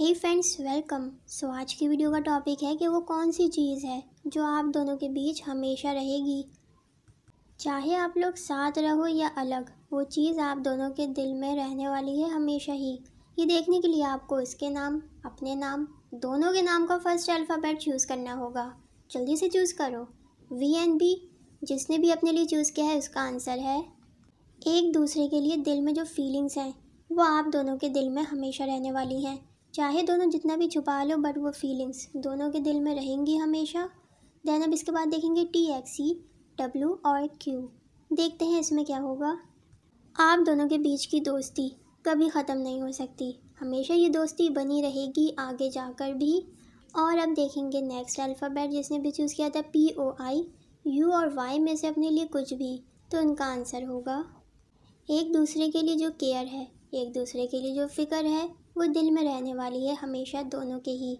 हे friends welcome. सो आज की video का टॉपिक है कि वो कौन सी चीज़ है जो आप दोनों के बीच हमेशा रहेगी, चाहे आप लोग साथ रहो या अलग। वो चीज़ आप दोनों के दिल में रहने वाली है हमेशा ही। ये देखने के लिए आपको इसके नाम, अपने नाम, दोनों के नाम का फर्स्ट अल्फ़ाबेट चूज़ करना होगा। जल्दी से चूज़ करो। वी एंड बी जिसने भी अपने लिए चूज़ किया है उसका आंसर है। एक दूसरे के लिए दिल में जो फीलिंग्स हैं वो आप दोनों के दिल में हमेशा रहने वाली हैं। चाहे दोनों जितना भी छुपा लो बट वो फीलिंग्स दोनों के दिल में रहेंगी हमेशा। देन अब इसके बाद देखेंगे टी, एक्स, ई, डब्ल्यू और क्यू। देखते हैं इसमें क्या होगा। आप दोनों के बीच की दोस्ती कभी ख़त्म नहीं हो सकती, हमेशा ये दोस्ती बनी रहेगी आगे जाकर भी। और अब देखेंगे नेक्स्ट अल्फ़ाबेट जिसने भी चूज़ किया था पी, ओ, आई, यू और वाई में से अपने लिए कुछ भी, तो उनका आंसर होगा। एक दूसरे के लिए जो केयर है, एक दूसरे के लिए जो फ़िक्र है वो दिल में रहने वाली है हमेशा दोनों के ही।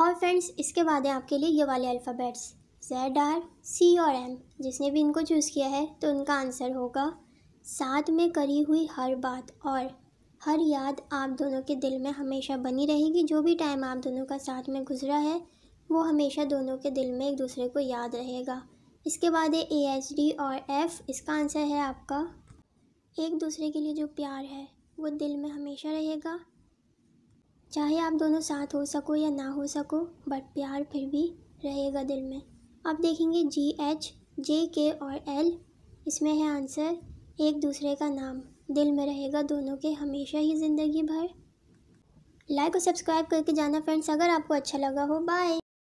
और फ्रेंड्स इसके बाद है आपके लिए ये वाले अल्फ़ाबेट्स जेड, आर, सी और एम। जिसने भी इनको चूज़ किया है तो उनका आंसर होगा। साथ में करी हुई हर बात और हर याद आप दोनों के दिल में हमेशा बनी रहेगी। जो भी टाइम आप दोनों का साथ में गुजरा है वो हमेशा दोनों के दिल में एक दूसरे को याद रहेगा। इसके बाद है ए, एच, डी और एफ़। इसका आंसर है आपका। एक दूसरे के लिए जो प्यार है वो दिल में हमेशा रहेगा। चाहे आप दोनों साथ हो सको या ना हो सको बट प्यार फिर भी रहेगा दिल में। अब देखेंगे जी, एच, जे, के और एल। इसमें है आंसर एक दूसरे का नाम दिल में रहेगा दोनों के हमेशा ही ज़िंदगी भर। लाइक और सब्सक्राइब करके जाना फ्रेंड्स अगर आपको अच्छा लगा हो। बाय।